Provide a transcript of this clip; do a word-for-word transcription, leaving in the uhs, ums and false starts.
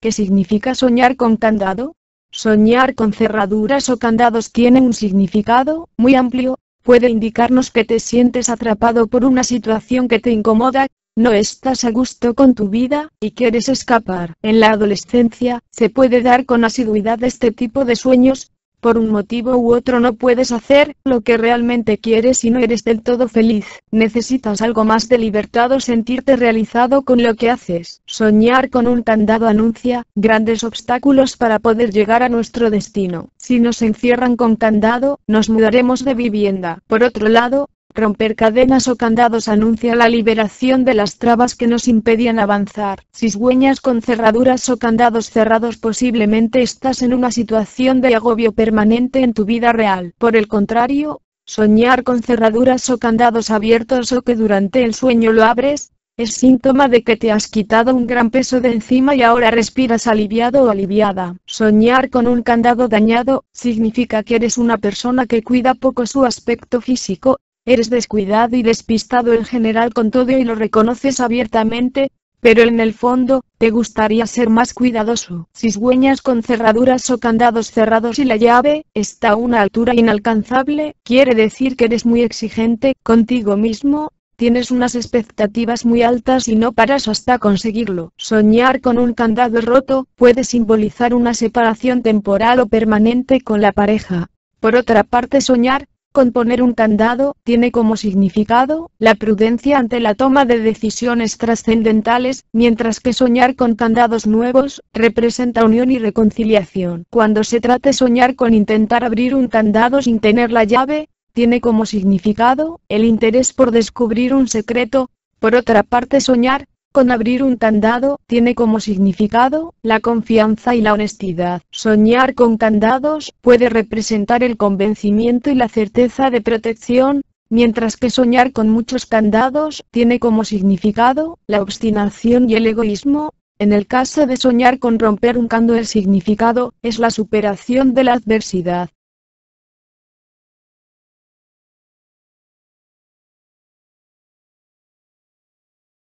¿Qué significa soñar con candado? Soñar con cerraduras o candados tiene un significado muy amplio, puede indicarnos que te sientes atrapado por una situación que te incomoda, no estás a gusto con tu vida, y quieres escapar. En la adolescencia, se puede dar con asiduidad este tipo de sueños, por un motivo u otro no puedes hacer lo que realmente quieres y no eres del todo feliz. Necesitas algo más de libertad o sentirte realizado con lo que haces. Soñar con un candado anuncia grandes obstáculos para poder llegar a nuestro destino. Si nos encierran con candado, nos mudaremos de vivienda. Por otro lado, romper cadenas o candados anuncia la liberación de las trabas que nos impedían avanzar. Si sueñas con cerraduras o candados cerrados, posiblemente estás en una situación de agobio permanente en tu vida real. Por el contrario, soñar con cerraduras o candados abiertos o que durante el sueño lo abres, es síntoma de que te has quitado un gran peso de encima y ahora respiras aliviado o aliviada. Soñar con un candado dañado significa que eres una persona que cuida poco su aspecto físico. Eres descuidado y despistado en general con todo y lo reconoces abiertamente, pero en el fondo, te gustaría ser más cuidadoso. Si sueñas con cerraduras o candados cerrados y la llave está a una altura inalcanzable, quiere decir que eres muy exigente contigo mismo, tienes unas expectativas muy altas y no paras hasta conseguirlo. Soñar con un candado roto puede simbolizar una separación temporal o permanente con la pareja. Por otra parte, soñar con poner un candado tiene como significado la prudencia ante la toma de decisiones trascendentales, mientras que soñar con candados nuevos representa unión y reconciliación. Cuando se trata de soñar con intentar abrir un candado sin tener la llave, tiene como significado el interés por descubrir un secreto. Por otra parte, soñar con abrir un candado tiene como significado la confianza y la honestidad. Soñar con candados puede representar el convencimiento y la certeza de protección, mientras que soñar con muchos candados tiene como significado la obstinación y el egoísmo. En el caso de soñar con romper un candado, el significado es la superación de la adversidad.